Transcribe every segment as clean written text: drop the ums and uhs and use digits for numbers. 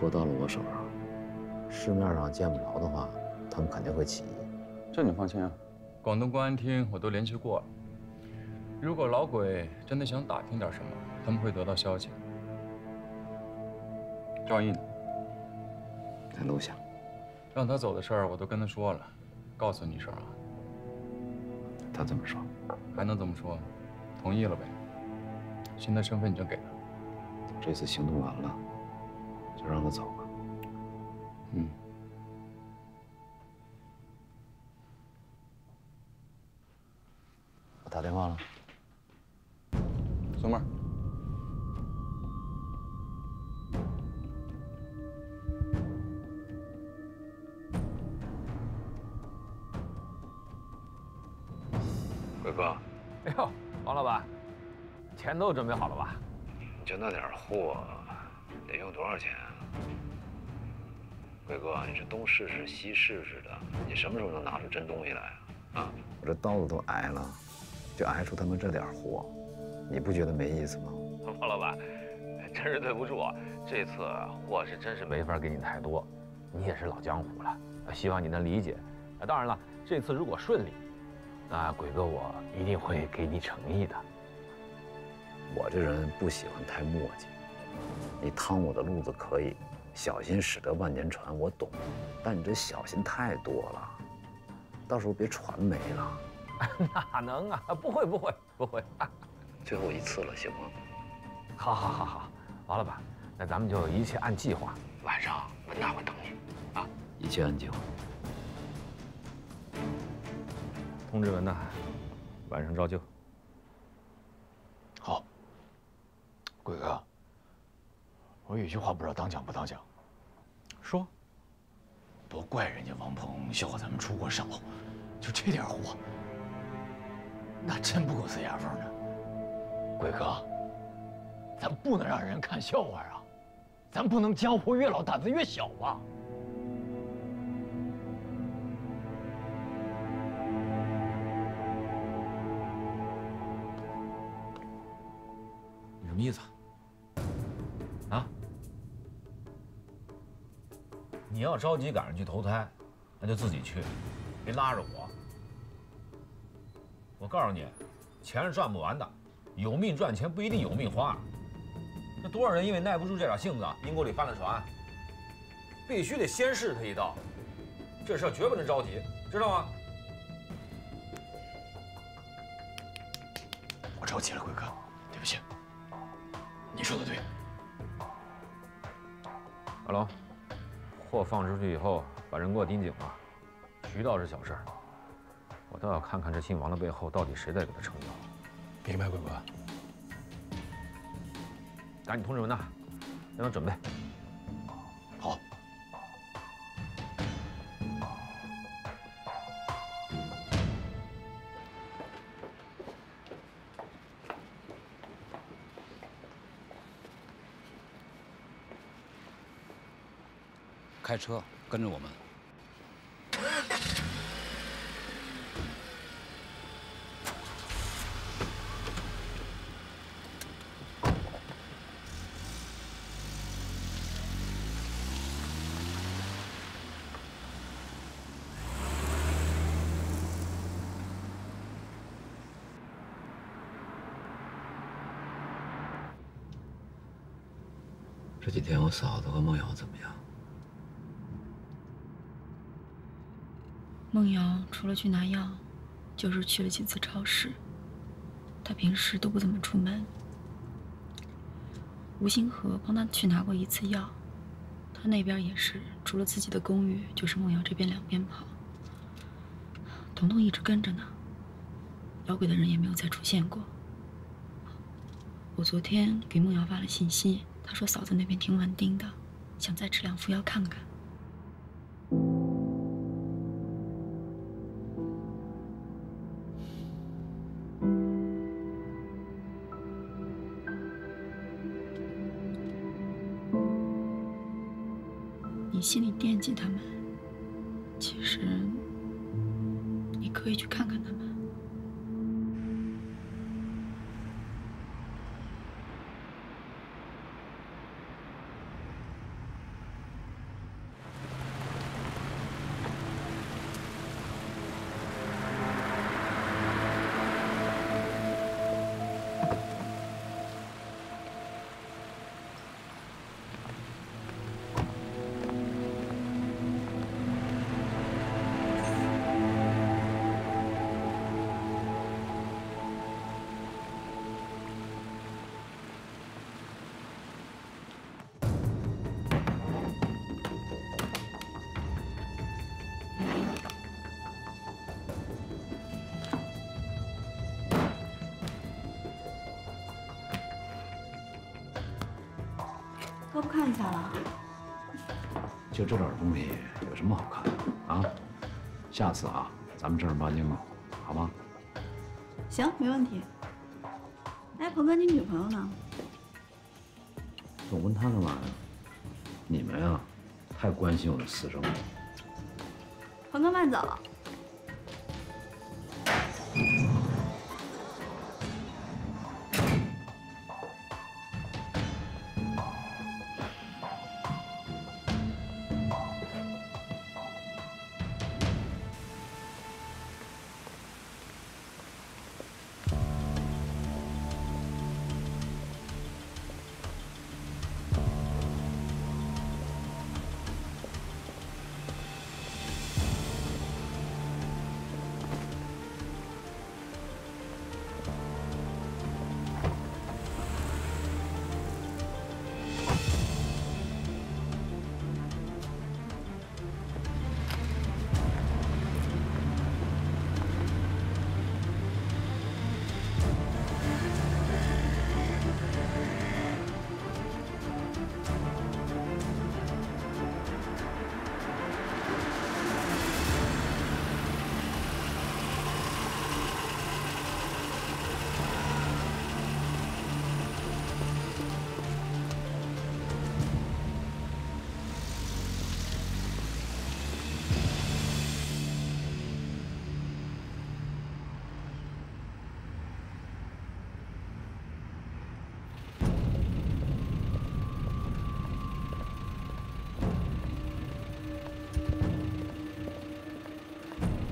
合到了我手上，市面上见不着的话，他们肯定会起义。这你放心啊，广东公安厅我都联系过了。如果老鬼真的想打听点什么，他们会得到消息。赵毅呢？在楼下。让他走的事儿我都跟他说了，告诉你一声啊。他怎么说？还能怎么说？同意了呗。新的身份已经给了。这次行动完了，就让他走吧。嗯。我打电话了。苏妹儿。鬼哥。哎呦，王老板，钱都准备好了吧？ 就那点货，得用多少钱啊？鬼哥，你是东试试西试试的，你什么时候能拿出真东西来啊？啊，我这刀子都挨了，就挨出他们这点货，你不觉得没意思吗？王老板，真是对不住，这次货是真是没法给你太多，你也是老江湖了，希望你能理解。当然了，这次如果顺利，那鬼哥我一定会给你诚意的。 我这人不喜欢太磨叽，你趟我的路子可以，小心驶得万年船，我懂，但你这小心太多了，到时候别船没了。哪能啊？不会。最后一次了，行吗？好，王老板，那咱们就一切按计划，晚上我大伙等你啊，一切按计划。通知文呢？晚上照旧。 好，鬼哥，我有句话不知道当讲不当讲。说，都怪人家王鹏笑话咱们出国少，就这点货，那真不够塞牙缝的。鬼哥，咱不能让人看笑话啊，咱不能江湖越老胆子越小啊。 什么意思啊？啊！你要着急赶上去投胎，那就自己去，别拉着我。我告诉你，钱是赚不完的，有命赚钱不一定有命花。那多少人因为耐不住这点性子，阴沟里翻了船。必须得先试他一道，这事儿绝不能着急，知道吗？我着急了，鬼哥，对不起。 你说的对。阿龙，货放出去以后，把人给我盯紧了。渠道是小事，我倒要看看这姓王的背后到底谁在给他撑腰。明白，鬼哥。赶紧通知文娜，让他准备。好。开车跟着我们。这几天我嫂子和梦瑶怎么样？ 梦瑶除了去拿药，就是去了几次超市。她平时都不怎么出门。吴星河帮她去拿过一次药，她那边也是，除了自己的公寓，就是梦瑶这边两边跑。彤彤一直跟着呢，老鬼的人也没有再出现过。我昨天给梦瑶发了信息，她说嫂子那边挺稳定的，想再吃2副药看看。 你心里惦记他们，其实你可以去看看他们。要不看一下吧？就这点东西有什么好看的啊？下次啊，咱们正儿八经的，好吗？行，没问题。哎，鹏哥，你女朋友呢？总问她干嘛呀？你们呀，太关心我的私生活。鹏哥慢走。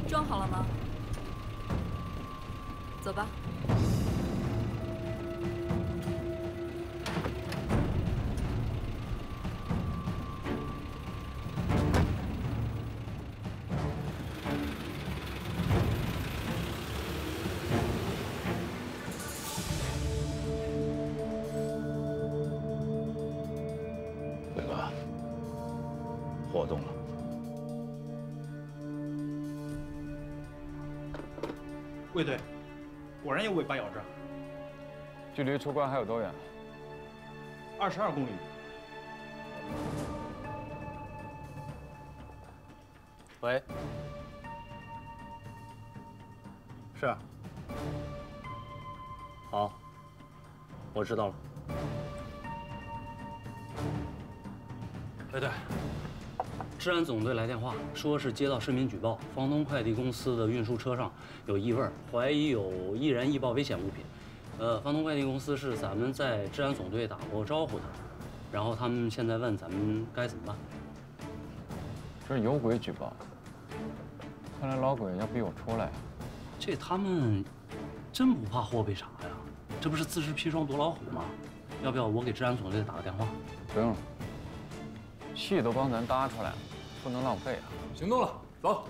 装好了吗？走吧。 卫队，果然有尾巴咬着。距离出关还有多远？22公里。喂，是。好，我知道了。卫队，治安总队来电话，说是接到市民举报，房东快递公司的运输车上。 有异味，怀疑有易燃易爆危险物品。房东快递公司是咱们在治安总队打过招呼的，然后他们现在问咱们该怎么办。这是有鬼举报，看来老鬼要逼我出来呀。这他们真不怕货被查呀？这不是自食砒霜躲老虎吗？要不要我给治安总队打个电话？不用了，戏都帮咱搭出来了，不能浪费啊！行动了，走。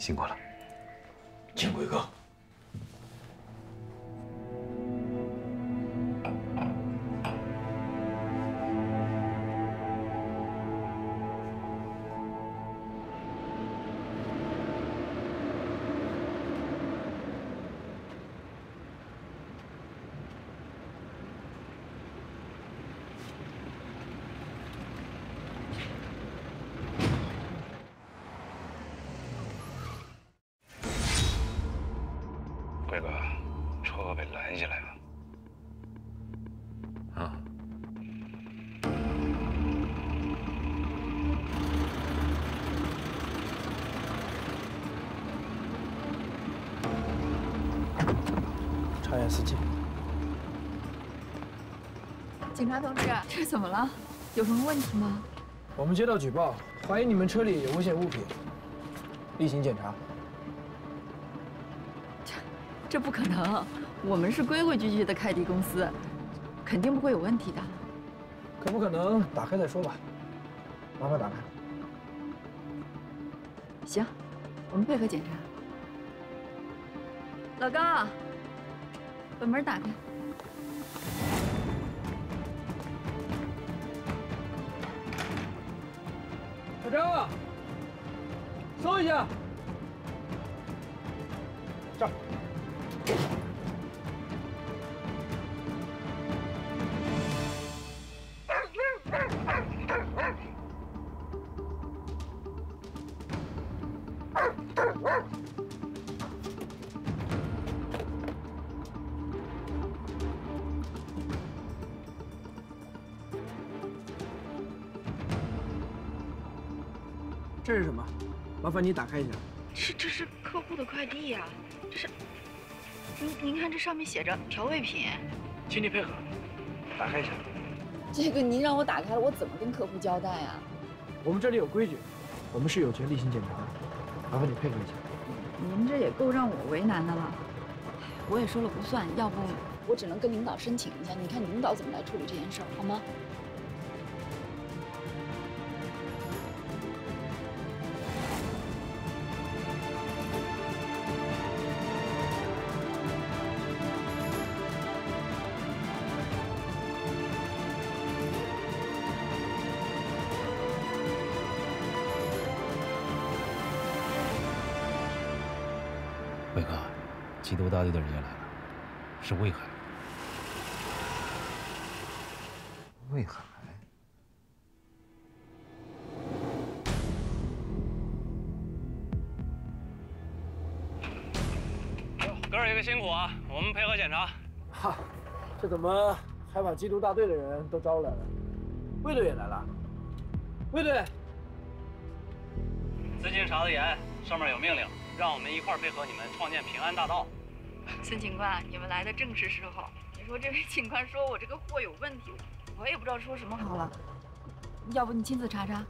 辛苦了，金贵哥。车被拦下来了。啊，司机。警察同志，这是怎么了？有什么问题吗？我们接到举报，怀疑你们车里有危险物品，例行检查。这不可能，我们是规规矩矩的快递公司，肯定不会有问题的。可不可能？打开再说吧。麻烦打开。行，我们配合检查。 老高，把门打开。小张啊，搜一下。这儿。这是什么？麻烦你打开一下。这是客户的快递呀、啊，这是。您看这上面写着调味品，请你配合，打开一下。这个您让我打开了，我怎么跟客户交代啊？我们这里有规矩，我们是有权例行检查的，麻烦你配合一下。您这也够让我为难的了，我也说了不算，要不我只能跟领导申请一下，你看领导怎么来处理这件事儿，好吗？ 伟哥，缉毒大队的人也来了，是魏海。魏海，哥儿几个辛苦啊，我们配合检查。哈，这怎么还把缉毒大队的人都招来了？卫队也来了。卫队，最近查得严，上面有命令。 让我们一块儿配合你们创建平安大道。孙警官，你们来的正是时候。你说这位警官说我这个货有问题，我也不知道说什么好了。要不你亲自查查？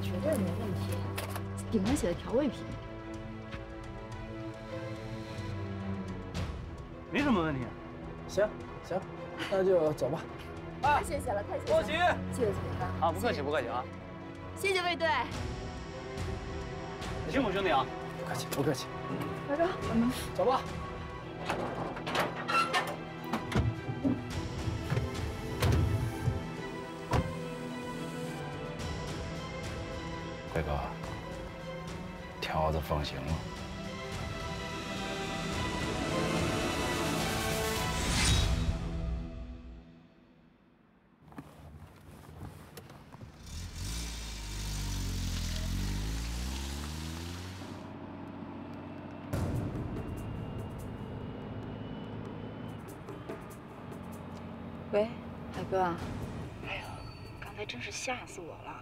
绝对没问题。警官写的调味品。 没什么问题，行行，那就走吧。啊，谢谢了，太谢谢了，谢谢警官啊，不客气不客气啊，谢谢卫队，辛苦兄弟啊，不客气不客气。老张，我们走吧。大哥，条子放行了。 喂，海哥。哎呀，刚才真是吓死我了！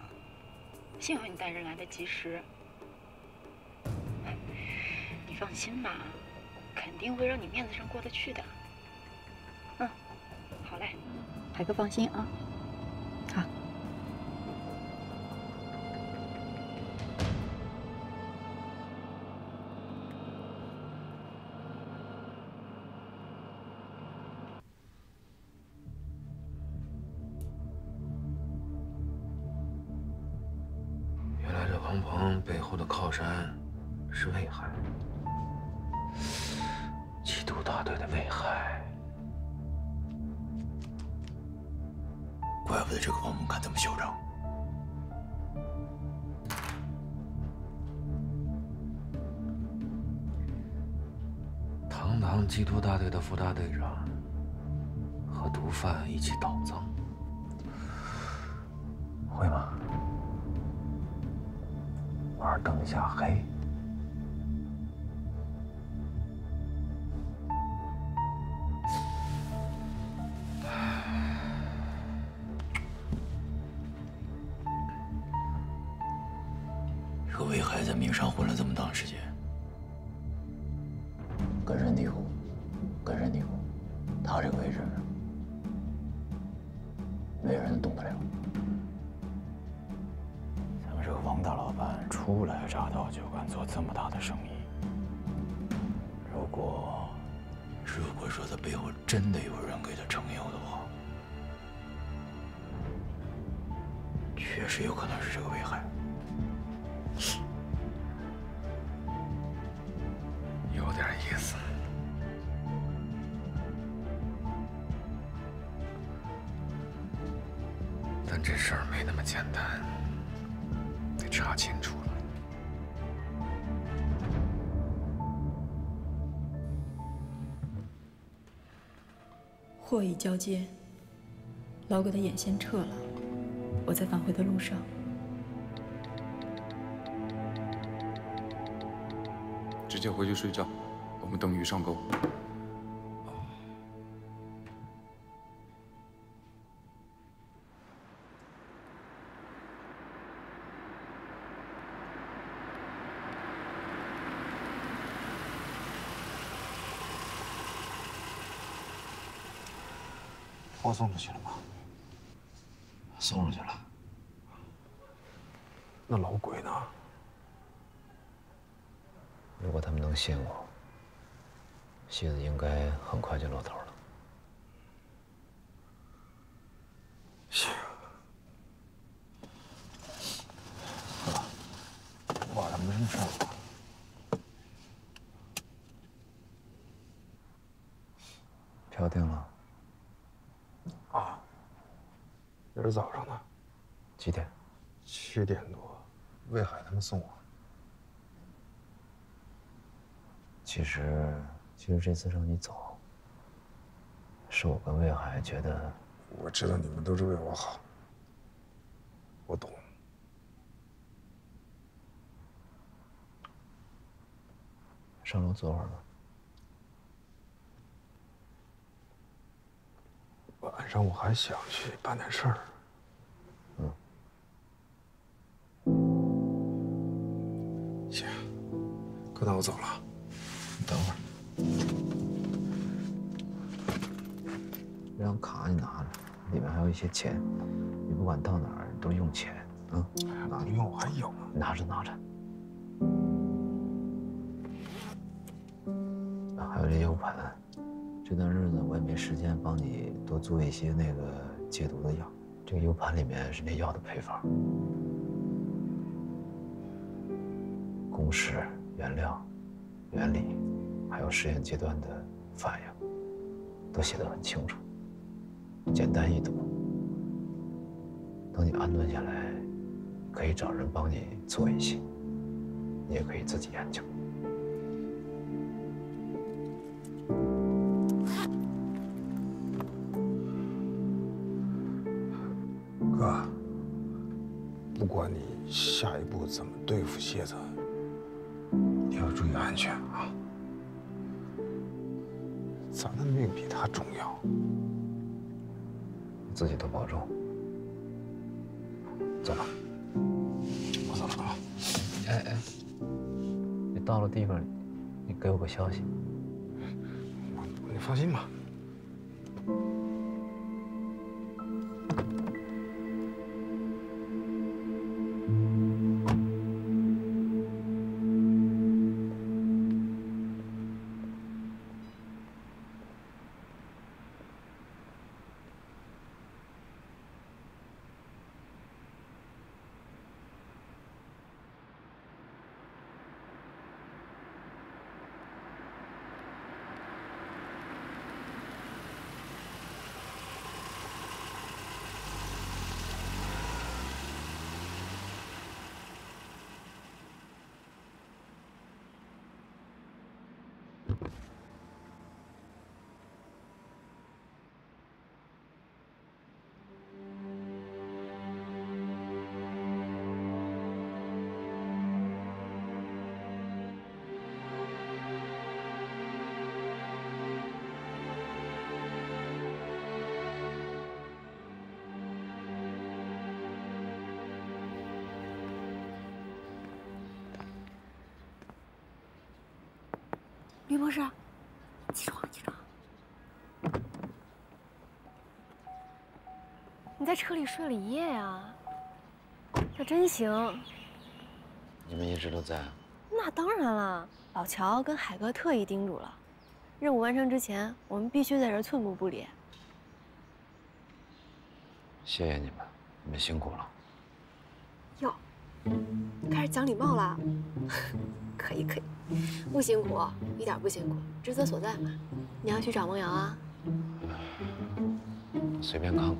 幸好你带人来的及时。你放心吧，肯定会让你面子上过得去的。嗯，好嘞，海哥放心啊。好。背后的靠山是魏海，缉毒大队的魏海，怪不得这个王猛敢这么嚣张。堂堂缉毒大队的副大队长和毒贩一起倒赃，会吗？ 玩灯下黑，这个魏海在明山混了这么长时间，根深蒂固，根深蒂固。他这个位置，没人动得了。咱们这个王大老板初来乍到就敢做这么大的生意，如果说他背后真的有人给他撑腰的话，确实有可能是这个危害。有点意思。但这事儿没那么简单，得查清楚了。 货已交接，老鬼的眼先撤了，我在返回的路上。直接回去睡觉，我们等鱼上钩。货送出去了吗？送出去了。那老鬼呢？如果他们能信我，戏子应该很快就露头了。是。哥，晚上没什么事儿吧？ 票定了。 今儿早上呢？几点？7点多，魏海他们送我。其实这次让你走，是我跟魏海觉得……我知道你们都是为我好，我懂。上楼坐会儿吧。晚上我还想去办点事儿。 行，哥，那我走了，你等会儿。这张卡你拿着，里面还有一些钱，你不管到哪儿都用钱啊。拿着用，我还有呢。拿着拿着。还有这些 U 盘，这段日子我也没时间帮你多做一些那个解毒的药，这个 U 盘里面是那药的配方。 公式、原料、原理，还有实验阶段的反应，都写得很清楚，简单易懂。等你安顿下来，可以找人帮你做一些，你也可以自己研究。哥，不管你下一步怎么对付蝎子。 你要注意安全啊！咱的命比他重要，你自己多保重。走吧，我走了啊！哎，你到了地方，你给我个消息。你放心吧。李博士，起床，起床！你在车里睡了一夜呀？那真行。你们一直都在啊？那当然了，老乔跟海哥特意叮嘱了，任务完成之前，我们必须在这寸步不离。谢谢你们，你们辛苦了。哟，开始讲礼貌了。可以可以，不辛苦，一点不辛苦，职责所在嘛。你要去找梦瑶啊？随便看看。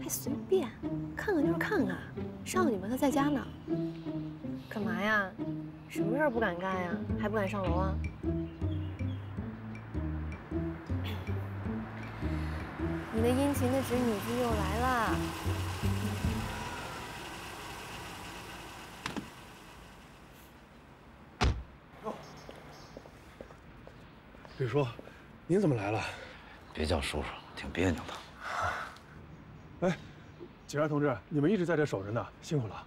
还随便？看看就是看看，上去吧，她在家呢。干嘛呀？什么事儿不敢干呀？还不敢上楼啊？你的殷勤的侄女婿又来了。 李叔，您怎么来了？别叫叔叔，挺别扭的。哎，警察同志，你们一直在这守着呢，辛苦了。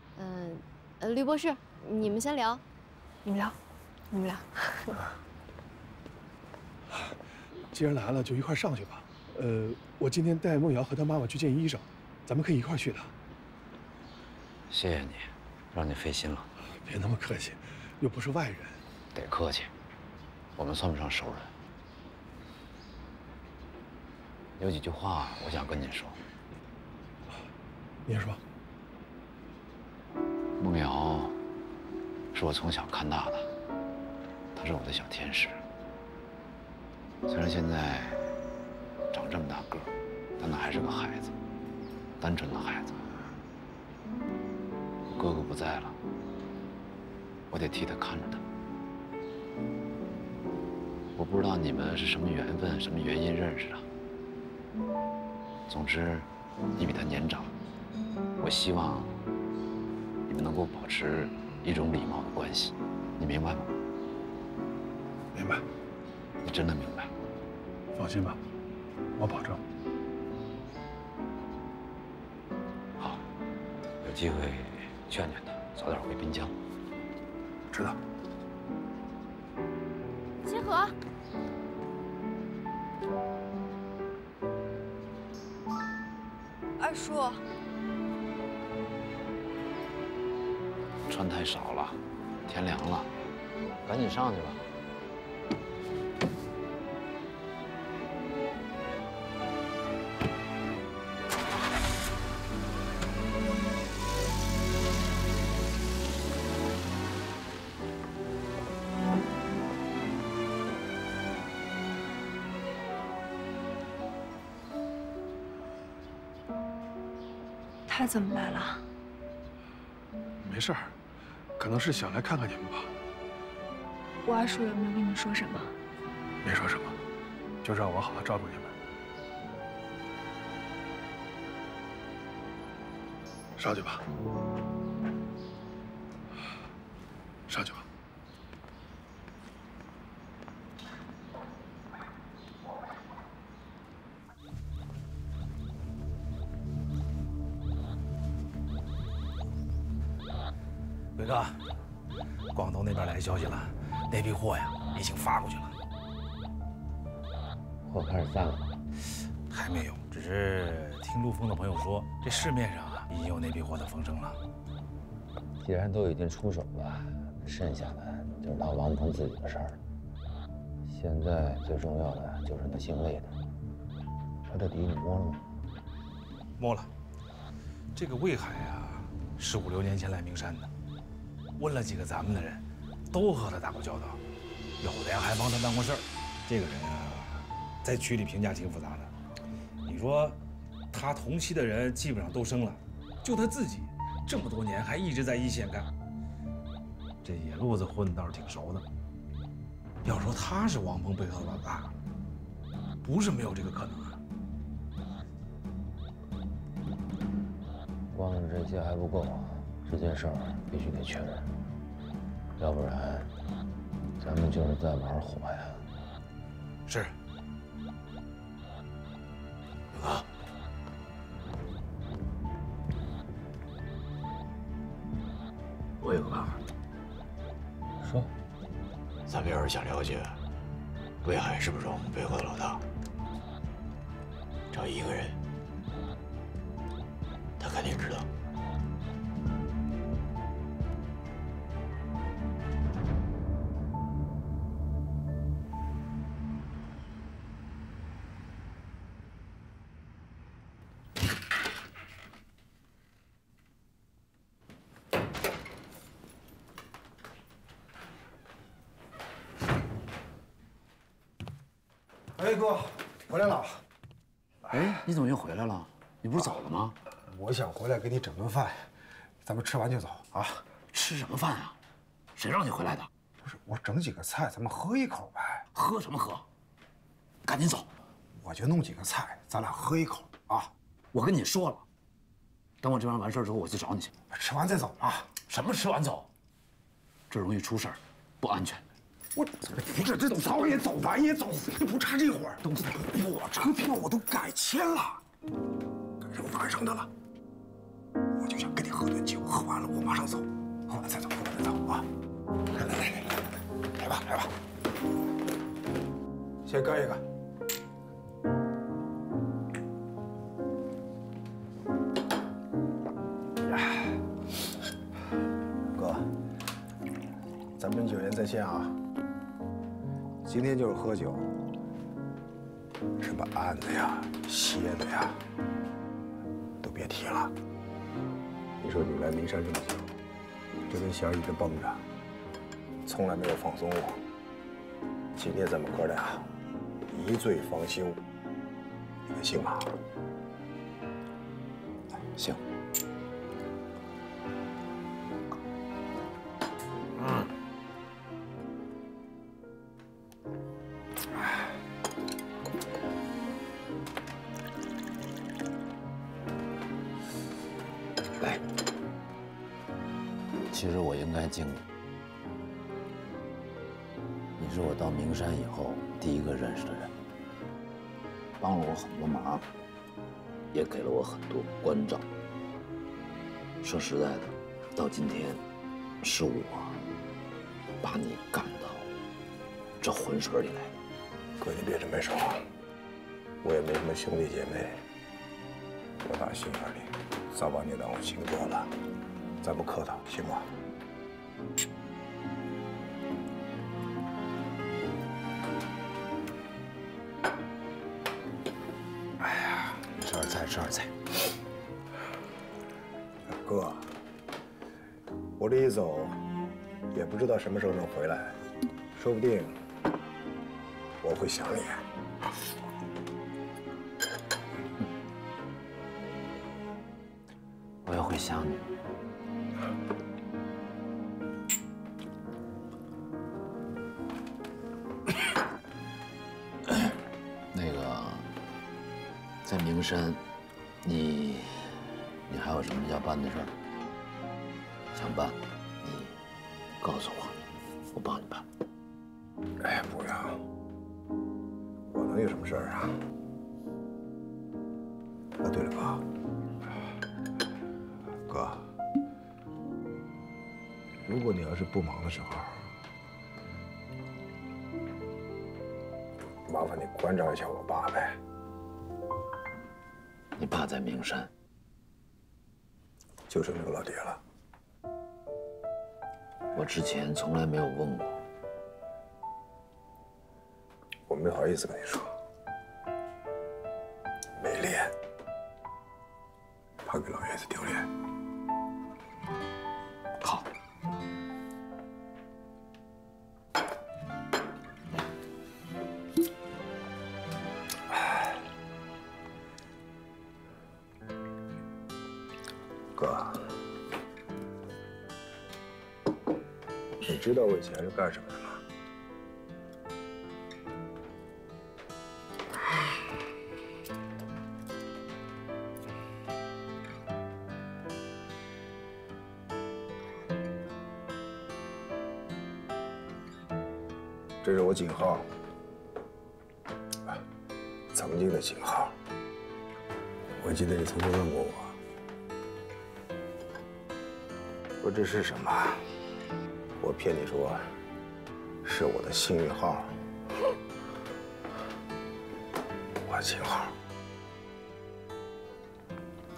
吕博士，你们先聊，你们聊。既然来了，就一块上去吧。我今天带梦瑶和她妈妈去见医生，咱们可以一块去的。谢谢你，让你费心了。别那么客气，又不是外人。得客气，我们算不上熟人。 有几句话我想跟你说。您说。梦瑶是我从小看大的，她是我的小天使。虽然现在长这么大个儿，但她还是个孩子，单纯的孩子。我哥哥不在了，我得替她看着她。我不知道你们是什么缘分、什么原因认识的。 总之，你比他年长，我希望你们能够保持一种礼貌的关系，你明白吗？明白。你真的明白？放心吧，我保证。好，有机会劝劝他，早点回滨江。知道。集合。 二叔，穿太少了，天凉了，赶紧上去吧。 他怎么来了？没事儿，可能是想来看看你们吧。我二叔有没有跟你说什么？没说什么，就让我好好照顾你们。上去吧，上去吧。 伟哥，广东那边来消息了，那批货呀已经发过去了。货开始散了吗？还没有，只是听陆丰的朋友说，这市面上啊已经有那批货的风声了。既然都已经出手了，剩下的就是他王鹏自己的事儿了。现在最重要的就是那姓魏的，他的底你摸了吗？摸了。这个魏海呀，是5、6年前来名山的。 问了几个咱们的人，都和他打过交道，有的呀还帮他办过事儿。这个人啊，在局里评价挺复杂的。你说，他同期的人基本上都升了，就他自己这么多年还一直在一线干，这野路子混的倒是挺熟的。要说他是王鹏背后的老大，不是没有这个可能啊。光这些还不够啊。 这件事儿必须得确认，要不然咱们就是在玩火呀。是。啊。我有个办法。说。咱们要是想了解为海是不容，背后的老大，找一个人，他肯定知道。 哎，哥，回来了。哎，你怎么又回来了？你不是走了吗？我想回来给你整顿饭，咱们吃完就走啊。吃什么饭啊？谁让你回来的？不是，我整几个菜，咱们喝一口呗。喝什么喝？赶紧走！我就弄几个菜，咱俩喝一口啊。我跟你说了，等我这边完事之后，我去找你去。吃完再走啊？什么吃完走？这容易出事儿，不安全。 我不是，这早也走，晚也走，不差这会儿。东子，我车票我都改签了，改成晚上的了。我就想跟你喝顿酒，喝完了我马上走，喝完再走，喝完再走啊！来吧，来吧，先干一个。哥，咱们9年在线啊！ 今天就是喝酒，什么案子呀、蝎子呀，都别提了。你说你来名山这么久，这根弦一直绷着，从来没有放松过。今天咱们哥俩一醉方休，你们信吗？行。嗯。 其实我应该敬你，你是我到名山以后第一个认识的人，帮了我很多忙，也给了我很多关照。说实在的，到今天，是我把你赶到这浑水里来的。哥，你别这么说，我也没什么兄弟姐妹，我打心眼里早把你当我亲哥了。 咱不客套，行吗？哎呀，吃点菜，吃点菜。哥，我这一走，也不知道什么时候能回来，说不定我会想你。 我也会想你。那个，在名山，你还有什么要办的事儿？想办，你告诉我，我帮你办。哎，不用，我能有什么事儿啊？哦，对了，爸。 哥，如果你要是不忙的时候，麻烦你关照一下我爸呗。你爸在名山，就剩这个老爹了。我之前从来没有问过，我没好意思跟你说，没练，怕给老爷子丢脸。 好，哥，你知道我以前是干什么的吗？这是我景浩，曾经的景浩。我记得你曾经问过我，说这是什么？我骗你说，是我的幸运号。的秦昊，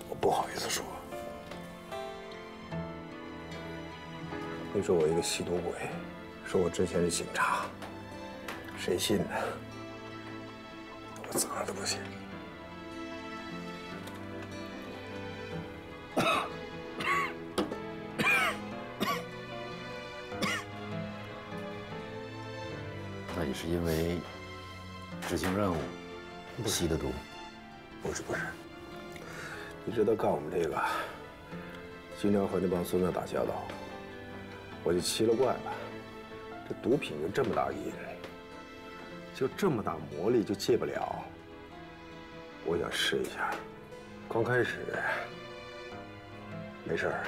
我不好意思说。你说我一个吸毒鬼，说我之前是警察，谁信呢？我怎么都不信。 那你是因为执行任务吸的毒？不是，你知道干我们这个经常和那帮孙子打交道，我就奇了怪了，这毒品就这么大瘾，就这么大魔力就戒不了。我想试一下，刚开始没事儿，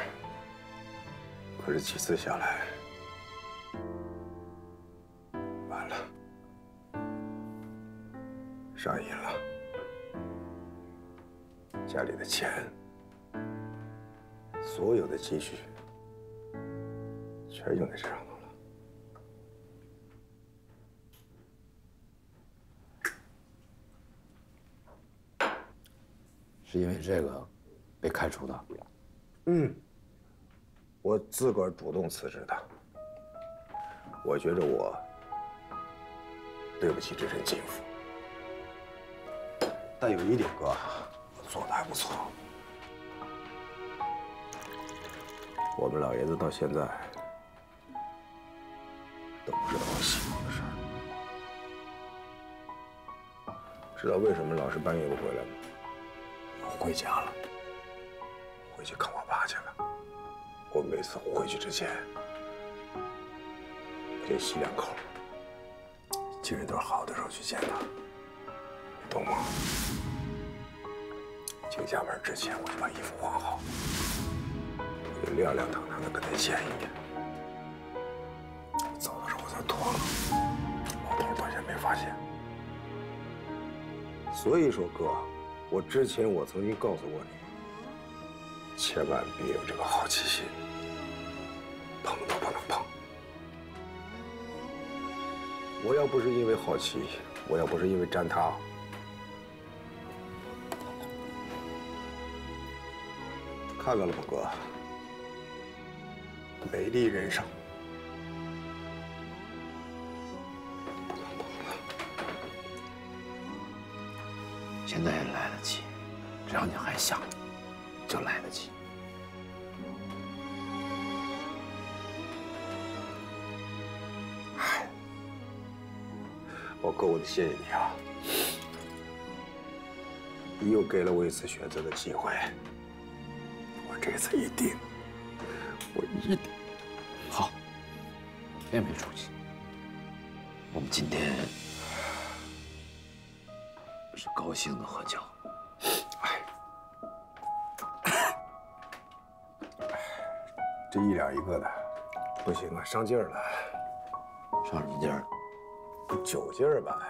可是几次下来。 上瘾了，家里的钱，所有的积蓄，全用在这上头了。是因为这个被开除的？嗯，我自个儿主动辞职的。我觉着我对不起这身警服。 但有一点，哥，我做的还不错。我们老爷子到现在都不知道我媳妇的事儿，知道为什么老是半夜不回来吗？我回家了，回去看我爸去了。我每次回去之前，得吸两口，精神头好的时候去见他。 懂吗？进家门之前，我就把衣服换好，我就亮亮堂堂的跟他见一面。走的时候我就脱了，老头到现在没发现。所以说，哥，我之前我曾经告诉过你，千万别有这个好奇心，碰都不能碰。我要不是因为好奇，我要不是因为沾他。 看到了吗，哥？美丽人生。不能碰了。现在也来得及，只要你还想，就来得及。哎，我哥，我得谢谢你啊！你又给了我一次选择的机会。 这次一定，我一定好，别没出息。我们今天是高兴的喝酒。哎，这一两一个的，不行啊，上劲儿了。上什么劲儿？酒劲儿吧。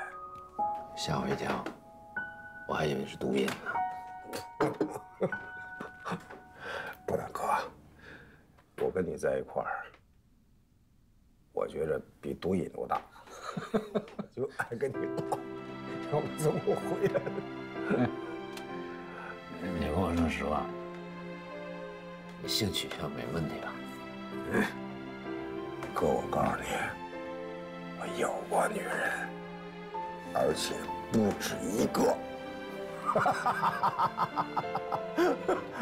吓我一跳，我还以为是毒瘾呢。 不然，哥，我跟你在一块儿，我觉着比毒瘾都大，就爱跟你打，要不怎么回来了？你跟我说实话，你性取向没问题吧？嗯，哥，我告诉你，我有过女人，而且不止一个。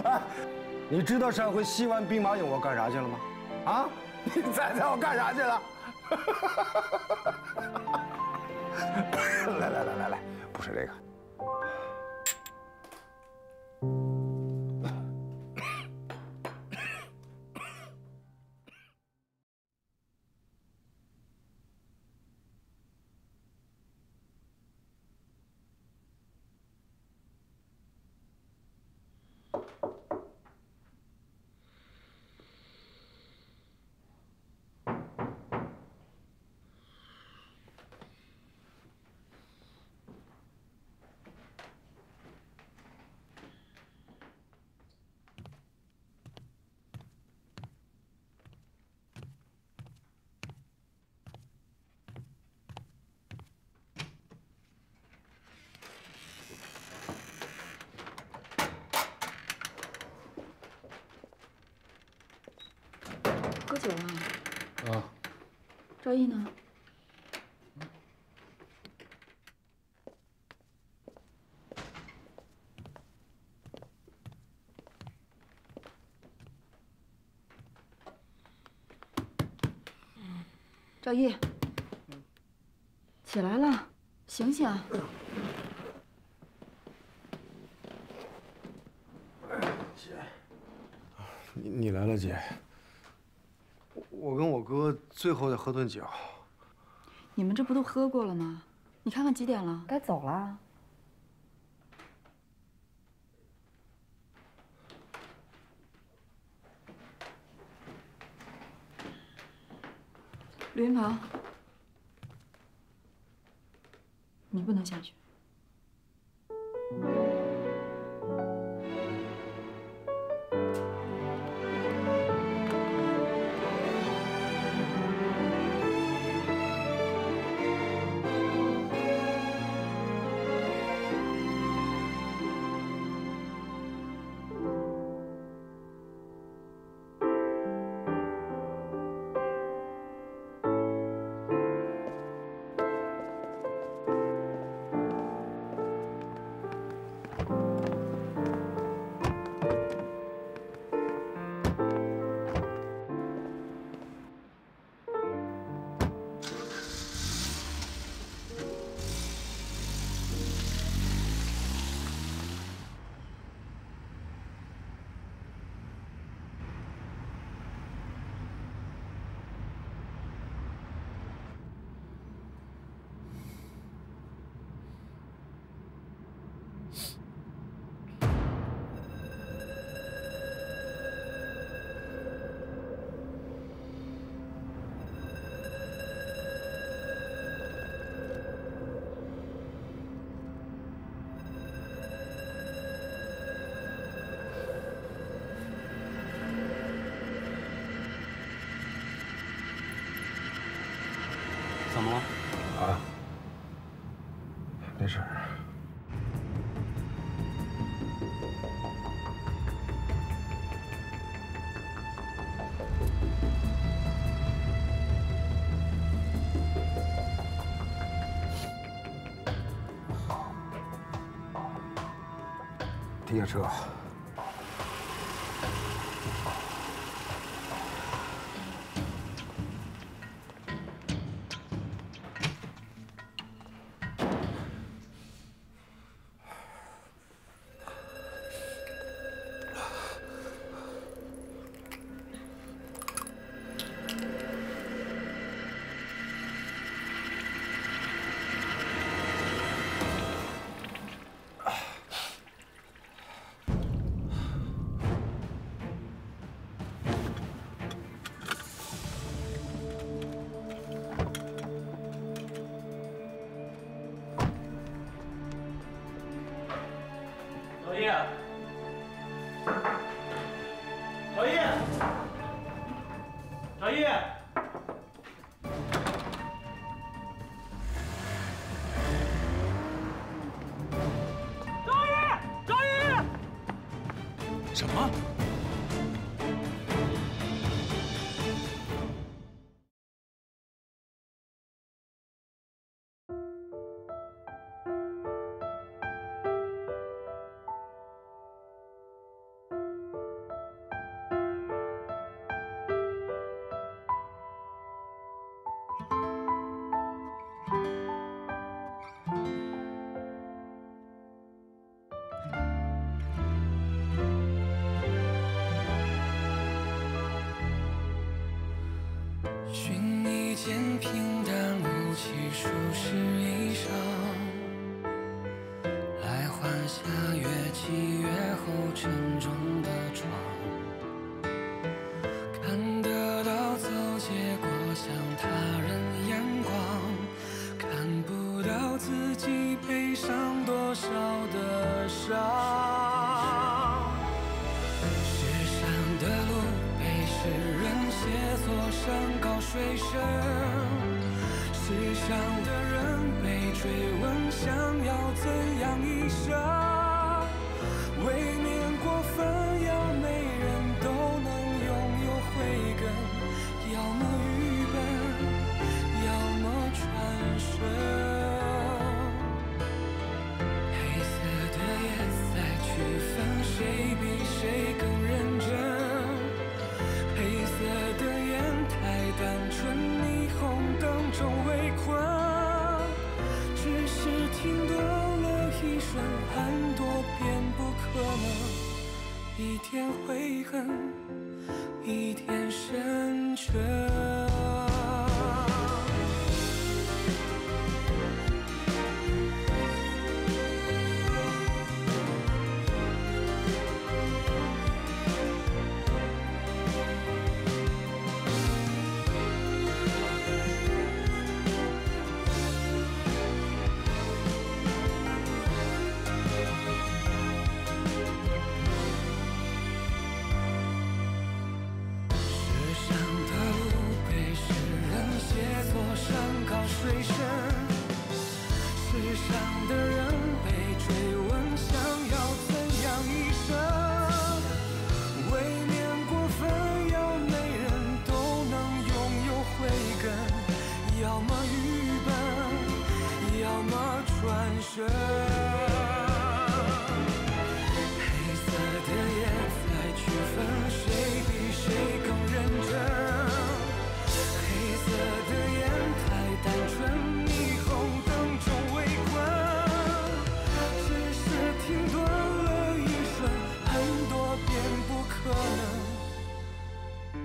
哎，你知道上回吸完兵马俑我干啥去了吗？啊，你猜猜我干啥去了？来，不是这个。喝酒啊？啊。赵毅呢？赵毅，起来了，醒醒。 你来了，姐。我跟我哥最后再喝顿酒。你们这不都喝过了吗？你看看几点了，该走了。吕云鹏，你不能下去。 怎么了？啊，没事。地下车。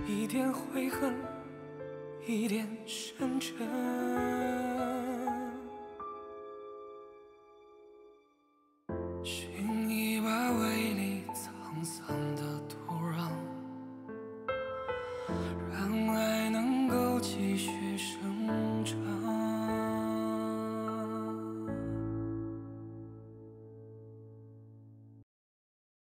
一点悔恨，一点深沉。